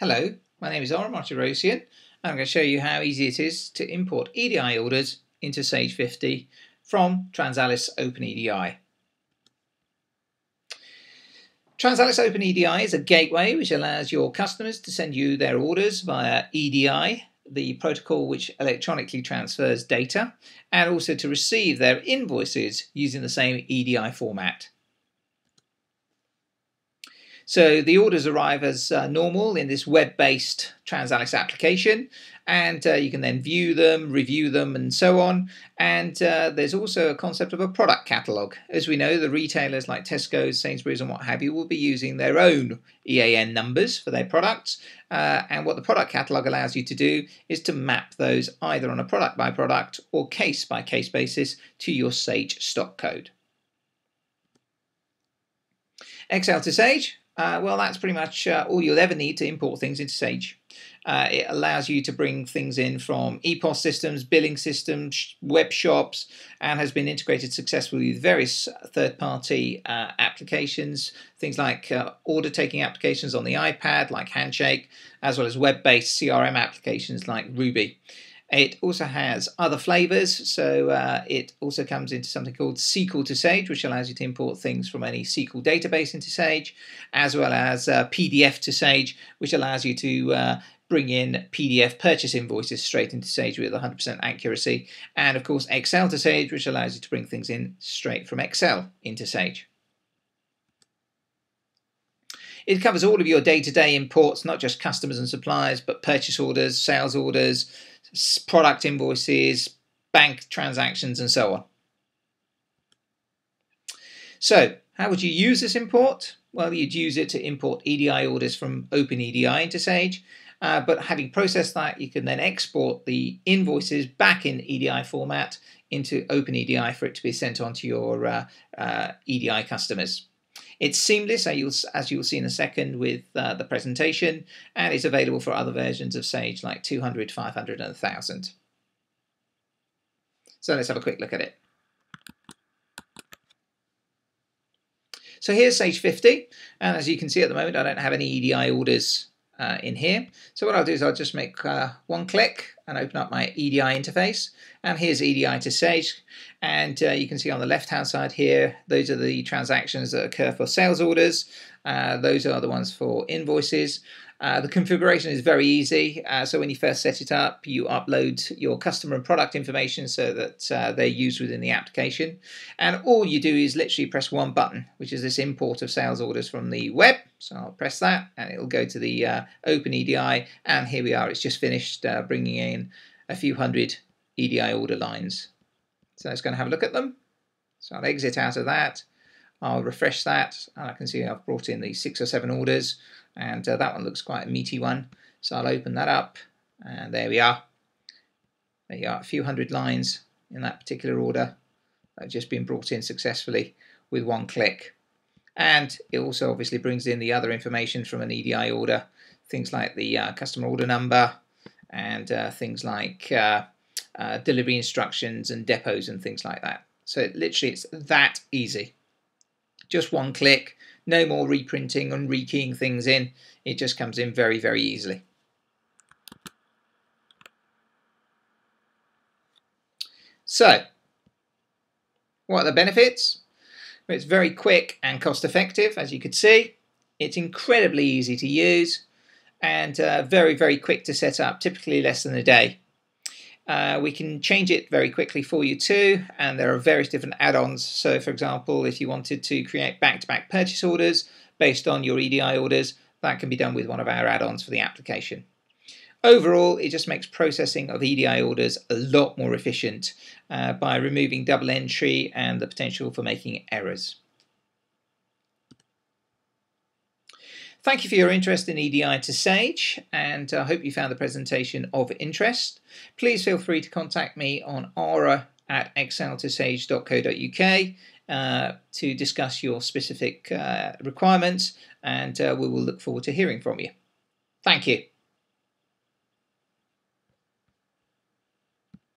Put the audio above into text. Hello, my name is Ara Martirosian, and I'm going to show you how easy it is to import EDI orders into Sage 50 from Transalis OpenEDI. Transalis OpenEDI is a gateway which allows your customers to send you their orders via EDI, the protocol which electronically transfers data, and also to receive their invoices using the same EDI format. So the orders arrive as normal in this web-based Transalis application, and you can then view them, review them, and so on. And there's also a concept of a product catalogue. As we know, the retailers like Tesco, Sainsbury's, and what have you will be using their own EAN numbers for their products. And what the product catalogue allows you to do is to map those either on a product-by-product or case-by-case basis to your Sage stock code. Excel to Sage. Well, that's pretty much all you'll ever need to import things into Sage. It allows you to bring things in from EPOS systems, billing systems, web shops, and has been integrated successfully with various third-party applications, things like order-taking applications on the iPad, like Handshake, as well as web-based CRM applications like Ruby. It also has other flavors, so it also comes into something called SQL to Sage, which allows you to import things from any SQL database into Sage, as well as PDF to Sage, which allows you to bring in PDF purchase invoices straight into Sage with 100% accuracy, and of course Excel to Sage, which allows you to bring things in straight from Excel into Sage. It covers all of your day-to-day imports, not just customers and suppliers, but purchase orders, sales orders, product invoices, bank transactions, and so on. So, how would you use this import? Well, you'd use it to import EDI orders from OpenEDI into Sage, but having processed that, you can then export the invoices back in EDI format into OpenEDI for it to be sent on to your EDI customers. It's seamless, as you'll see in a second with the presentation, and it's available for other versions of Sage like 200, 500 and 1000. So let's have a quick look at it. So here's Sage 50, and as you can see at the moment I don't have any EDI orders in here. So what I'll do is I'll just make one click and open up my EDI interface, and here's EDI to Sage, and you can see on the left hand side here those are the transactions that occur for sales orders, those are the ones for invoices. The configuration is very easy, so when you first set it up you upload your customer and product information so that they're used within the application, and all you do is literally press one button, which is this import of sales orders from the web. So I'll press that and it'll go to the OpenEDI, and here we are, it's just finished bringing in a few hundred EDI order lines. So it's going to have a look at them. So I'll exit out of that, I'll refresh that, and I can see I've brought in the 6 or 7 orders, and that one looks quite a meaty one. So I'll open that up, and there we are. There you are, a few hundred lines in that particular order that have just been brought in successfully with one click. And it also obviously brings in the other information from an EDI order, things like the customer order number, and things like delivery instructions and depots and things like that. So it's that easy. Just one click, no more reprinting and rekeying things in. It just comes in very, very easily. So, what are the benefits? Well, it's very quick and cost effective, as you could see. It's incredibly easy to use and very, very quick to set up, typically less than a day. We can change it very quickly for you too, and there are various different add-ons. So for example, if you wanted to create back-to-back purchase orders based on your EDI orders, that can be done with one of our add-ons for the application. Overall, it just makes processing of EDI orders a lot more efficient by removing double entry and the potential for making errors. Thank you for your interest in EDI to Sage, and I hope you found the presentation of interest. Please feel free to contact me on ara@exceltosage.co.uk to discuss your specific requirements, and we will look forward to hearing from you. Thank you.